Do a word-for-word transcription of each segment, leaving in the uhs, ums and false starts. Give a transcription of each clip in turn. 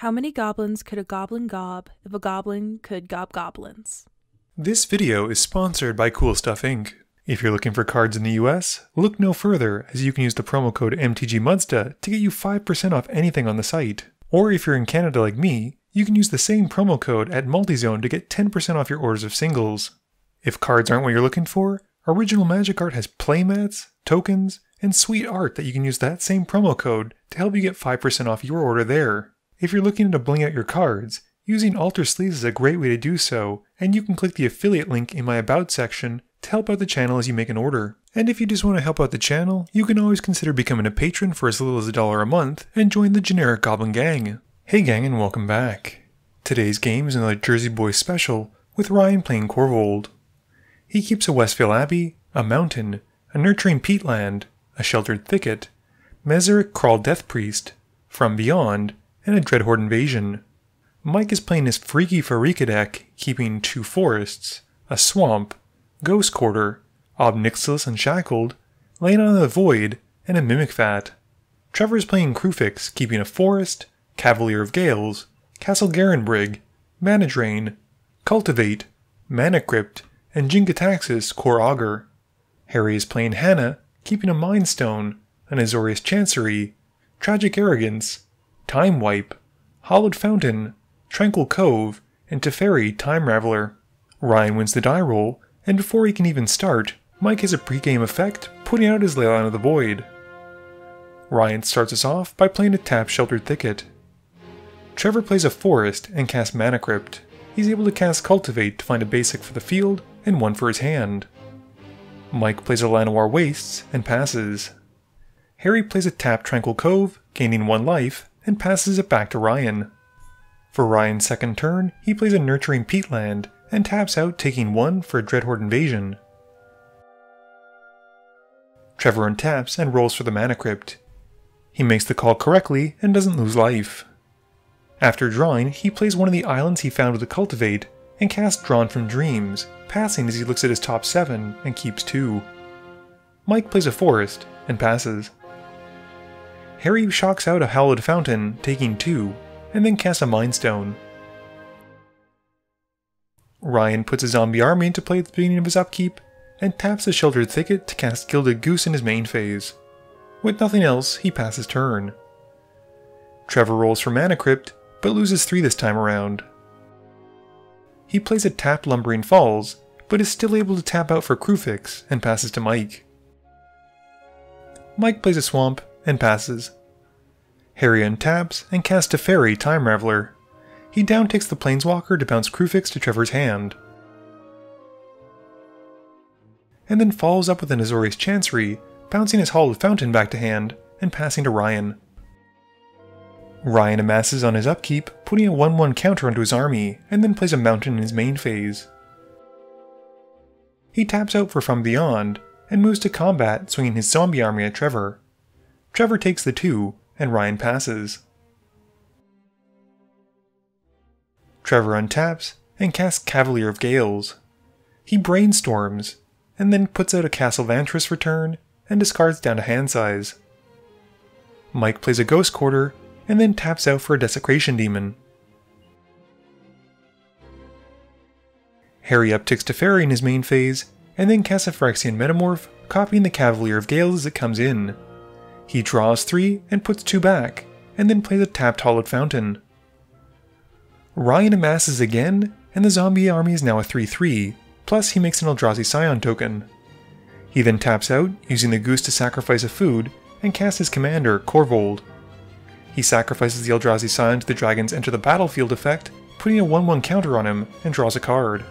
How many goblins could a goblin gob if a goblin could gob goblins? This video is sponsored by Cool Stuff Incorporated. If you're looking for cards in the U S, look no further, as you can use the promo code M T G Muddstah to get you five percent off anything on the site. Or if you're in Canada like me, you can use the same promo code at Multizone to get ten percent off your orders of singles. If cards aren't what you're looking for, Original Magic Art has playmats, tokens, and sweet art that you can use that same promo code to help you get five percent off your order there. If you're looking to bling out your cards, using Alter Sleeves is a great way to do so, and you can click the affiliate link in my About section to help out the channel as you make an order. And if you just want to help out the channel, you can always consider becoming a patron for as little as a dollar a month and join the generic Goblin Gang. Hey gang, and welcome back. Today's game is another Jersey Boys special, with Ryan playing Korvold. He keeps a Westvale Abbey, a mountain, a Nurturing Peatland, a Sheltered Thicket, Mazirek Kraul Death Priest, From Beyond, and a Dreadhorde Invasion. Mike is playing his Freaky Farika deck, keeping two forests, a swamp, Ghost Quarter, Ob Nixilis Unshackled, Leyline of the Void, and a Mimic Vat. Trevor is playing Kruphix, keeping a forest, Cavalier of Gales, Castle Garenbrig, Mana Drain, Cultivate, Mana Crypt, and Jingataxis Core Augur. Harry is playing Hannah, keeping a Mind Stone, an Azorius Chancery, Tragic Arrogance, Time Wipe, Hollowed Fountain, Tranquil Cove, and Teferi Time Raveler. Ryan wins the die roll, and before he can even start, Mike has a pregame effect, putting out his Leyline of the Void. Ryan starts us off by playing a tap Sheltered Thicket. Trevor plays a forest and casts Mana Crypt. He's able to cast Cultivate to find a basic for the field and one for his hand. Mike plays a Llanowar Wastes and passes. Harry plays a tap Tranquil Cove, gaining one life, and passes it back to Ryan. For Ryan's second turn, he plays a Nurturing Peatland, and taps out, taking one for a Dreadhorde Invasion. Trevor untaps and rolls for the Mana Crypt. He makes the call correctly and doesn't lose life. After drawing, he plays one of the islands he found with a Cultivate, and casts Drawn from Dreams, passing as he looks at his top seven and keeps two. Mike plays a forest, and passes. Harry shocks out a Hollowed Fountain, taking two, and then casts a Mind Stone. Ryan puts a zombie army into play at the beginning of his upkeep, and taps the Sheltered Thicket to cast Gilded Goose in his main phase. With nothing else, he passes turn. Trevor rolls for Mana Crypt, but loses three this time around. He plays a tap Lumbering Falls, but is still able to tap out for Kruphix, and passes to Mike. Mike plays a swamp, and passes. Harry untaps, and casts Teferi Time Raveler. He downticks the Planeswalker to bounce Kruphix to Trevor's hand, and then follows up with an Azorius Chancery, bouncing his Hollowed Fountain back to hand, and passing to Ryan. Ryan amasses on his upkeep, putting a one one counter onto his army, and then plays a mountain in his main phase. He taps out for From Beyond, and moves to combat, swinging his zombie army at Trevor. Trevor takes the two, and Ryan passes. Trevor untaps, and casts Cavalier of Gales. He brainstorms, and then puts out a Castle Vantress for turn, and discards down to hand size. Mike plays a Ghost Quarter, and then taps out for a Desecration Demon. Harry upticks Teferi in his main phase, and then casts a Phyrexian Metamorph, copying the Cavalier of Gales as it comes in. He draws three, and puts two back, and then plays a tapped Hollowed Fountain. Ryan amasses again, and the zombie army is now a three three, plus he makes an Eldrazi Scion token. He then taps out, using the goose to sacrifice a food, and casts his commander, Korvold. He sacrifices the Eldrazi Scion to the dragon's Enter the Battlefield effect, putting a one one counter on him, and draws a card.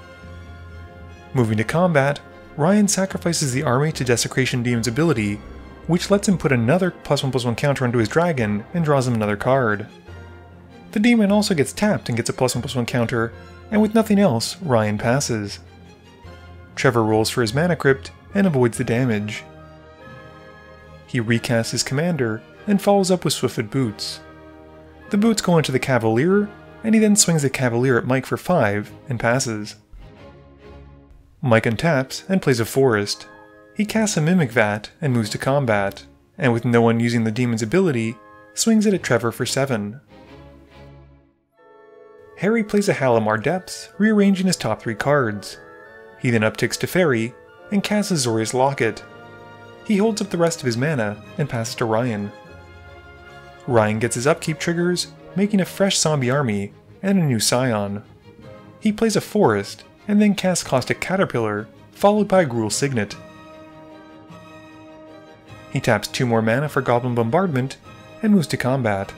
Moving to combat, Ryan sacrifices the army to Desecration Demon's ability, which lets him put another plus one plus one counter onto his dragon, and draws him another card. The demon also gets tapped and gets a plus one plus one counter, and with nothing else, Ryan passes. Trevor rolls for his Mana Crypt, and avoids the damage. He recasts his commander, and follows up with Swiftfoot Boots. The boots go into the Cavalier, and he then swings the Cavalier at Mike for five, and passes. Mike untaps, and plays a forest. He casts a Mimic Vat, and moves to combat, and with no one using the demon's ability, swings it at Trevor for seven. Harry plays a Halimar Depths, rearranging his top three cards. He then upticks Teferi, and casts Azorius Locket. He holds up the rest of his mana, and passes to Ryan. Ryan gets his upkeep triggers, making a fresh zombie army, and a new scion. He plays a forest, and then casts Caustic Caterpillar, followed by Gruul Signet. He taps two more mana for Goblin Bombardment, and moves to combat.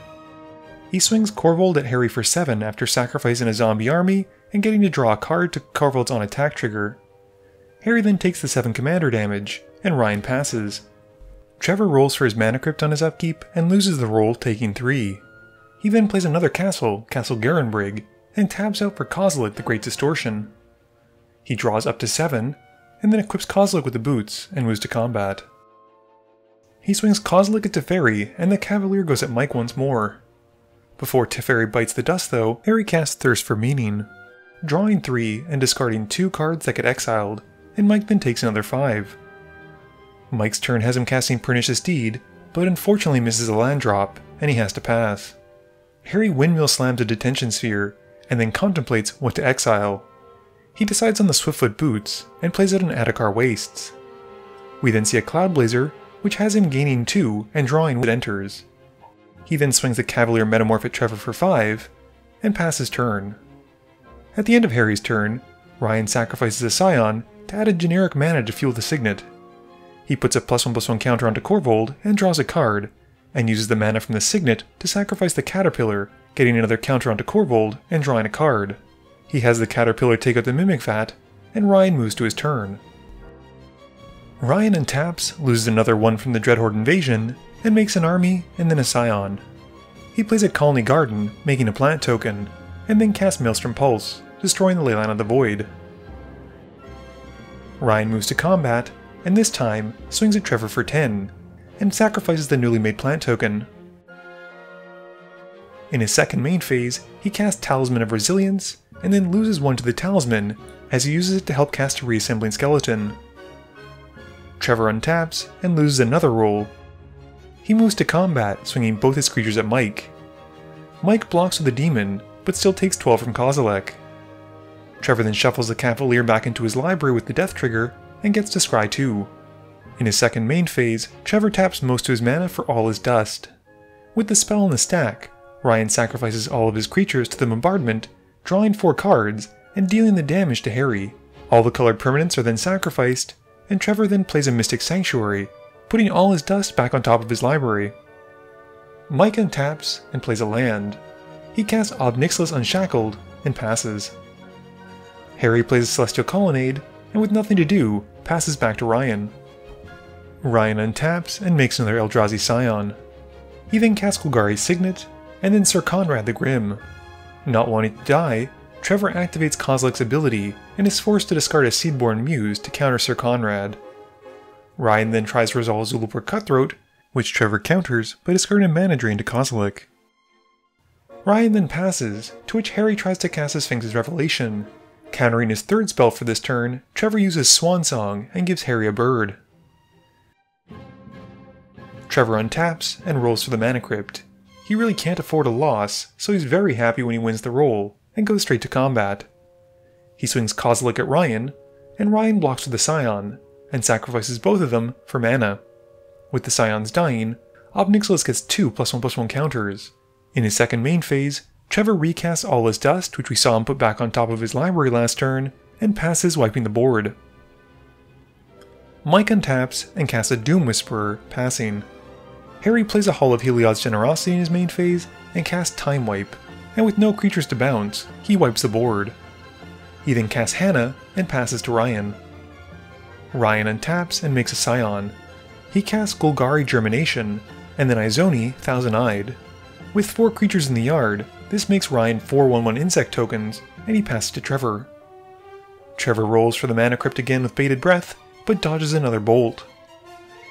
He swings Korvold at Harry for seven after sacrificing a zombie army, and getting to draw a card to Korvold's on-attack trigger. Harry then takes the seven commander damage, and Ryan passes. Trevor rolls for his Mana Crypt on his upkeep, and loses the roll, taking three. He then plays another castle, Castle Garenbrig, and tabs out for Kozilek the Great Distortion. He draws up to seven, and then equips Kozilek with the boots, and moves to combat. He swings Kozilek at Teferi, and the Cavalier goes at Mike once more. Before Teferi bites the dust though, Harry casts Thirst for Meaning, drawing three and discarding two cards that get exiled, and Mike then takes another five. Mike's turn has him casting Pernicious Deed, but unfortunately misses a land drop, and he has to pass. Harry windmill slams a Detention Sphere, and then contemplates what to exile. He decides on the Swiftfoot Boots, and plays out an Attakar Wastes. We then see a Cloudblazer, which has him gaining two and drawing what enters. He then swings the Cavalier Metamorph at Trevor for five, and passes turn. At the end of Harry's turn, Ryan sacrifices a Scion to add a generic mana to fuel the Signet. He puts a plus one plus one counter onto Korvold and draws a card, and uses the mana from the Signet to sacrifice the Caterpillar, getting another counter onto Korvold and drawing a card. He has the Caterpillar take out the Mimic Vat, and Ryan moves to his turn. Ryan untaps, loses another one from the Dreadhorde Invasion, and makes an army and then a Scion. He plays a Colony Garden, making a plant token, and then casts Maelstrom Pulse, destroying the Leyline of the Void. Ryan moves to combat, and this time swings at Trevor for ten, and sacrifices the newly made plant token. In his second main phase, he casts Talisman of Resilience, and then loses one to the Talisman, as he uses it to help cast a Reassembling Skeleton. Trevor untaps, and loses another roll. He moves to combat, swinging both his creatures at Mike. Mike blocks with a demon, but still takes twelve from Kozilek. Trevor then shuffles the Cavalier back into his library with the death trigger, and gets to scry two. In his second main phase, Trevor taps most of his mana for all his dust. With the spell in the stack, Ryan sacrifices all of his creatures to the bombardment, drawing four cards, and dealing the damage to Harry. All the colored permanents are then sacrificed, and Trevor then plays a Mystic Sanctuary, putting all his dust back on top of his library. Mike untaps, and plays a land. He casts Ob Nixilis Unshackled, and passes. Harry plays a Celestial Colonnade, and with nothing to do, passes back to Ryan. Ryan untaps, and makes another Eldrazi Scion. He then casts Golgari's Signet, and then Sir Conrad the Grim. Not wanting to die, Trevor activates Kozilek's ability, and is forced to discard a Seedborn Muse to counter Sir Conrad. Ryan then tries to resolve Zulapur Cutthroat, which Trevor counters by discarding a Mana Drain to Kozilek. Ryan then passes, to which Harry tries to cast his Sphinx's Revelation. Countering his third spell for this turn, Trevor uses Swan Song and gives Harry a bird. Trevor untaps and rolls for the Mana Crypt. He really can't afford a loss, so he's very happy when he wins the roll, and goes straight to combat. He swings Kozilek at Ryan, and Ryan blocks with the Scion, and sacrifices both of them for mana. With the Scions dying, Ob Nixilis gets two plus one plus one counters. In his second main phase, Trevor recasts all his dust, which we saw him put back on top of his library last turn, and passes, wiping the board. Mike untaps, and casts a Doom Whisperer, passing. Harry plays a Hall of Heliod's Generosity in his main phase, and casts Time Wipe, and with no creatures to bounce, he wipes the board. He then casts Hannah, and passes to Ryan. Ryan untaps, and makes a Scion. He casts Golgari Germination, and then Izoni, Thousand-Eyed. With four creatures in the yard, this makes Ryan four one one Insect tokens, and he passes to Trevor. Trevor rolls for the Mana Crypt again with bated breath, but dodges another bolt.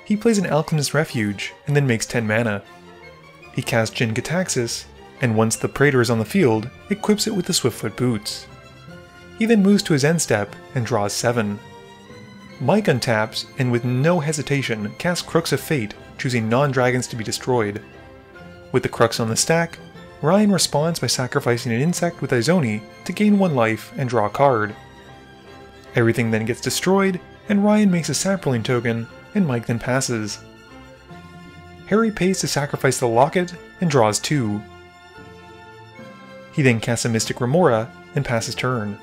He plays an Alchemist's Refuge, and then makes ten mana. He casts Jin Gitaxis, and once the Praetor is on the field, equips it with the Swiftfoot Boots. He then moves to his end step, and draws seven. Mike untaps, and with no hesitation casts Crux of Fate, choosing non-dragons to be destroyed. With the Crux on the stack, Ryan responds by sacrificing an insect with Izoni to gain one life and draw a card. Everything then gets destroyed, and Ryan makes a sapperling token, and Mike then passes. Harry pays to sacrifice the locket, and draws two. He then casts a Mystic Remora, and passes turn.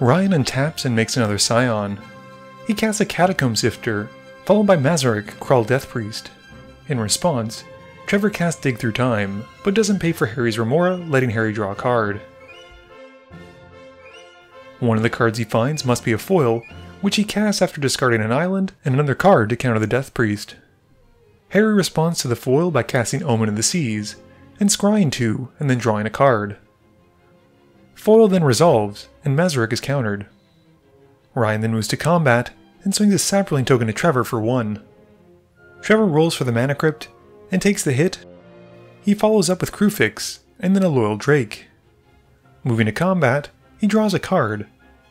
Ryan untaps and makes another Scion. He casts a Catacomb Sifter, followed by Mazirek, Kraul Death Priest. In response, Trevor casts Dig Through Time, but doesn't pay for Harry's Remora, letting Harry draw a card. One of the cards he finds must be a foil, which he casts after discarding an island and another card to counter the Death Priest. Harry responds to the foil by casting Omen of the Seas, and scrying two, and then drawing a card. Foil then resolves, and Mazirek is countered. Ryan then moves to combat, and swings a Sapperling token to Trevor for one. Trevor rolls for the Mana Crypt, and takes the hit. He follows up with Kruphix, and then a Loyal Drake. Moving to combat, he draws a card,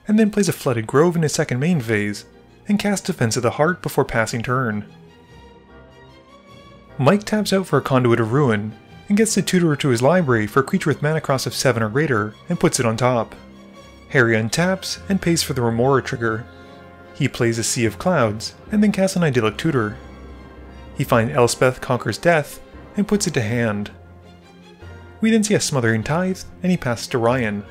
and then plays a Flooded Grove in his second main phase, and casts Defense of the Heart before passing turn. Mike taps out for a Conduit of Ruin, and gets the Tutor to his library for a creature with mana cost of seven or greater, and puts it on top. Harry untaps, and pays for the Remora trigger. He plays a Sea of Clouds, and then casts an Idyllic Tutor. He finds Elspeth Conquers Death, and puts it to hand. We then see a Smothering Tithe, and he passes to Ryan.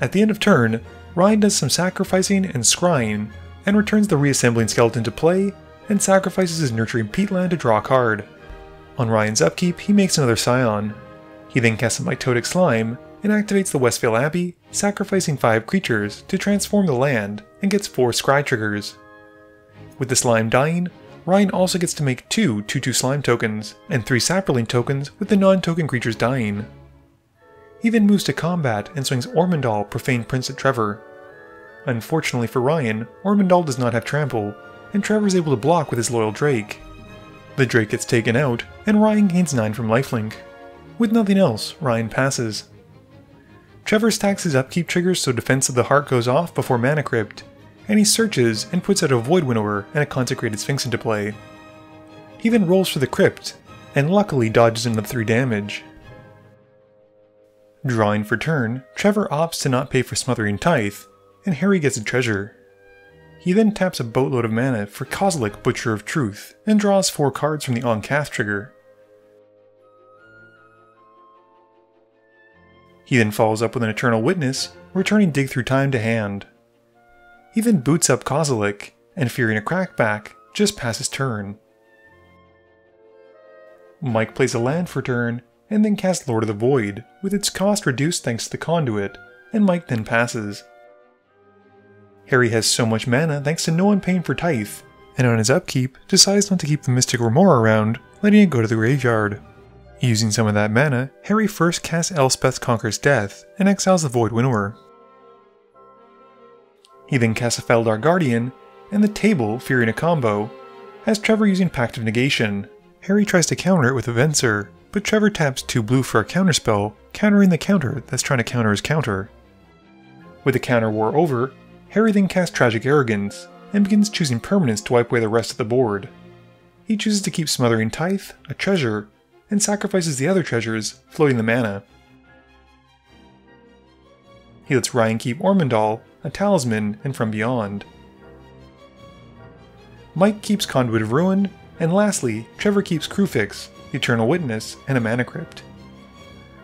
At the end of turn, Ryan does some sacrificing and scrying, and returns the Reassembling Skeleton to play, and sacrifices his Nurturing Peatland to draw a card. On Ryan's upkeep, he makes another Scion. He then casts a Mitotic Slime, and activates the Westvale Abbey, sacrificing five creatures to transform the land, and gets four scry triggers. With the slime dying, Ryan also gets to make two two two slime tokens, and three sapperling tokens with the non-token creatures dying. He then moves to combat and swings Ormondal Profane Prince at Trevor. Unfortunately for Ryan, Ormondal does not have trample, and Trevor is able to block with his Loyal Drake. The Drake gets taken out, and Ryan gains nine from lifelink. With nothing else, Ryan passes. Trevor stacks his upkeep triggers so Defense of the Heart goes off before Mana Crypt, and he searches and puts out a Void Winnower and a Consecrated Sphinx into play. He then rolls for the Crypt, and luckily dodges another three damage. Drawing for turn, Trevor opts to not pay for Smothering Tithe, and Harry gets a treasure. He then taps a boatload of mana for Kozilek Butcher of Truth, and draws four cards from the On-Cast trigger. He then follows up with an Eternal Witness, returning Dig Through Time to hand. He then boots up Kozilek, and fearing a crackback, just passes turn. Mike plays a land for turn, and then casts Lord of the Void, with its cost reduced thanks to the Conduit, and Mike then passes. Harry has so much mana thanks to no one paying for Tithe, and on his upkeep, decides not to keep the Mystic Remora around, letting it go to the graveyard. Using some of that mana, Harry first casts Elspeth Conquers Death, and exiles the Void Winnower. He then casts a Feldar Guardian, and the table, fearing a combo, has Trevor using Pact of Negation. Harry tries to counter it with a Venser, but Trevor taps two blue for a counterspell, countering the counter that's trying to counter his counter. With the counter war over, Harry then casts Tragic Arrogance, and begins choosing permanents to wipe away the rest of the board. He chooses to keep Smothering Tithe, a treasure, and sacrifices the other treasures, floating the mana. He lets Ryan keep Ormondal, a Talisman, and From Beyond. Mike keeps Conduit of Ruin, and lastly, Trevor keeps Kruphix, the Eternal Witness, and a Mana Crypt.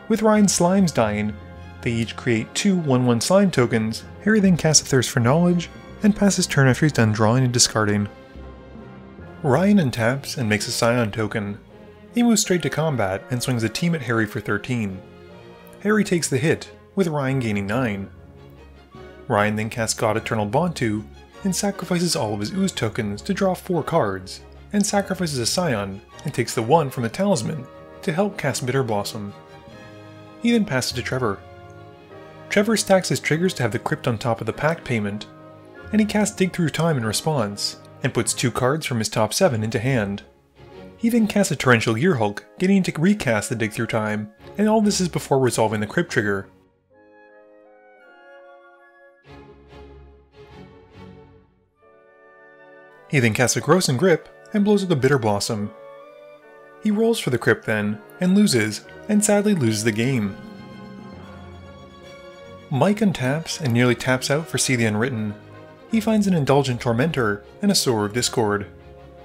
With Ryan's slimes dying, they each create two one one slime tokens. Harry then casts a Thirst for Knowledge, and passes turn after he's done drawing and discarding. Ryan untaps and makes a Scion token. He moves straight to combat, and swings a team at Harry for thirteen. Harry takes the hit, with Ryan gaining nine. Ryan then casts God Eternal Bontu, and sacrifices all of his Ooze tokens to draw four cards, and sacrifices a Scion, and takes the one from the Talisman to help cast Bitter Blossom. He then passes to Trevor. Trevor stacks his triggers to have the Crypt on top of the Pact payment, and he casts Dig Through Time in response, and puts two cards from his top seven into hand. He then casts a Torrential Gearhulk, getting to recast the Dig Through Time, and all this is before resolving the Crypt trigger. He then casts a Gross and Grip, and blows up the Bitter Blossom. He rolls for the crypt then, and loses, and sadly loses the game. Mike untaps and nearly taps out for See the Unwritten. He finds an Indulgent Tormentor and a Sower of Discord.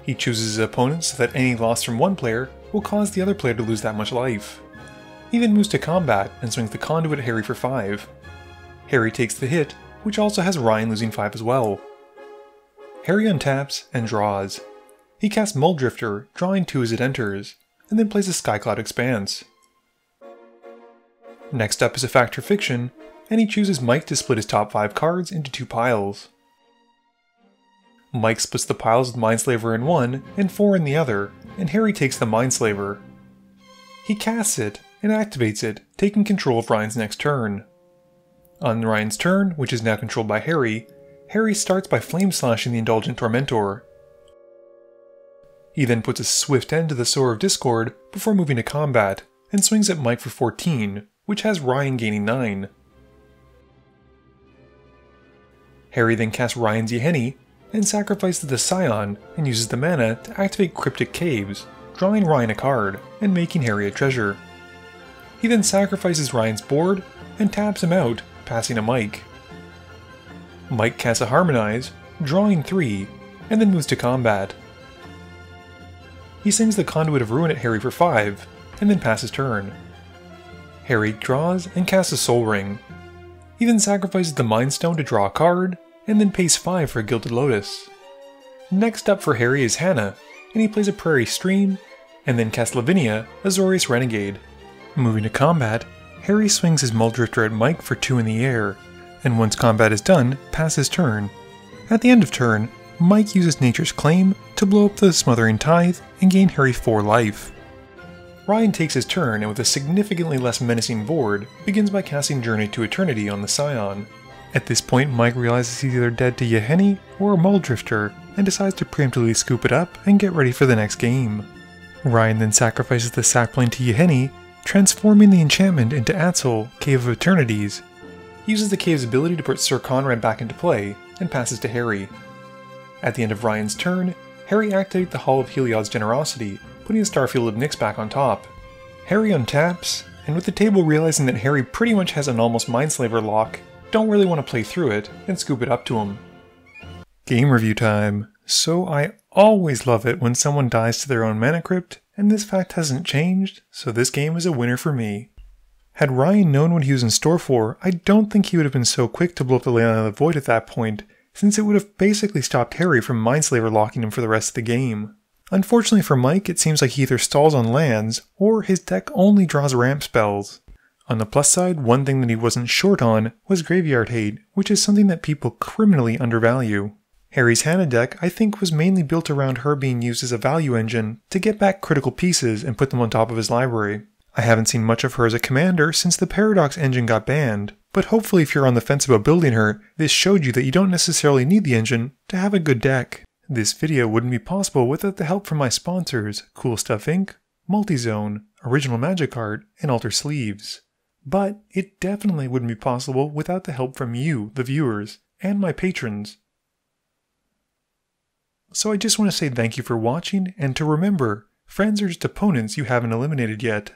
He chooses his opponent so that any loss from one player will cause the other player to lose that much life. He then moves to combat and swings the Conduit at Harry for five. Harry takes the hit, which also has Ryan losing five as well. Harry untaps and draws. He casts Muldrifter, drawing two as it enters, and then plays a Skycloud Expanse. Next up is a Fact or Fiction, and he chooses Mike to split his top five cards into two piles. Mike splits the piles with Mindslaver in one and four in the other, and Harry takes the Mindslaver. He casts it and activates it, taking control of Ryan's next turn. On Ryan's turn, which is now controlled by Harry, Harry starts by Flameslashing the Indulgent Tormentor. He then puts a swift end to the Sower of Discord before moving to combat, and swings at Mike for fourteen, which has Ryan gaining nine. Harry then casts Ryan's Yeheni, and sacrifices the Scion, and uses the mana to activate Cryptic Caves, drawing Ryan a card, and making Harry a treasure. He then sacrifices Ryan's board, and taps him out, passing to Mike. Mike casts a Harmonize, drawing three, and then moves to combat. He sings the Conduit of Ruin at Harry for five, and then passes turn. Harry draws and casts a Soul Ring. He then sacrifices the Mind Stone to draw a card, and then pays five for a Gilded Lotus. Next up for Harry is Hannah, and he plays a Prairie Stream, and then casts Lavinia, Azorius Renegade. Moving to combat, Harry swings his Muldrifter at Mike for two in the air, and once combat is done, passes turn. At the end of turn, Mike uses Nature's Claim to blow up the Smothering Tithe and gain Harry four life. Ryan takes his turn and with a significantly less menacing board, begins by casting Journey to Eternity on the Scion. At this point, Mike realizes he's either dead to Yeheni or a Muldrifter, and decides to preemptively scoop it up and get ready for the next game. Ryan then sacrifices the Sapling to Yeheni, transforming the enchantment into Atzel, Cave of Eternities. He uses the cave's ability to put Sir Conrad back into play, and passes to Harry. At the end of Ryan's turn, Harry activates the Hall of Heliod's Generosity, putting his Starfield of Nyx back on top. Harry untaps, and with the table realizing that Harry pretty much has an almost Mindslaver lock, don't really want to play through it, and scoop it up to him. Game review time. So I always love it when someone dies to their own Mana Crypt, and this fact hasn't changed, so this game is a winner for me. Had Ryan known what he was in store for, I don't think he would have been so quick to blow up the Leyline of the Void at that point, since it would have basically stopped Harry from Mindslaver locking him for the rest of the game. Unfortunately for Mike, it seems like he either stalls on lands, or his deck only draws ramp spells. On the plus side, one thing that he wasn't short on was Graveyard Hate, which is something that people criminally undervalue. Harry's Hannah deck, I think, was mainly built around her being used as a value engine to get back critical pieces and put them on top of his library. I haven't seen much of her as a commander since the Paradox engine got banned, but hopefully if you're on the fence about building her, this showed you that you don't necessarily need the engine to have a good deck. This video wouldn't be possible without the help from my sponsors, Cool Stuff Incorporated, Multizone, Original Magic Art, and Alter Sleeves. But it definitely wouldn't be possible without the help from you, the viewers, and my patrons. So I just want to say thank you for watching, and to remember, friends are just opponents you haven't eliminated yet.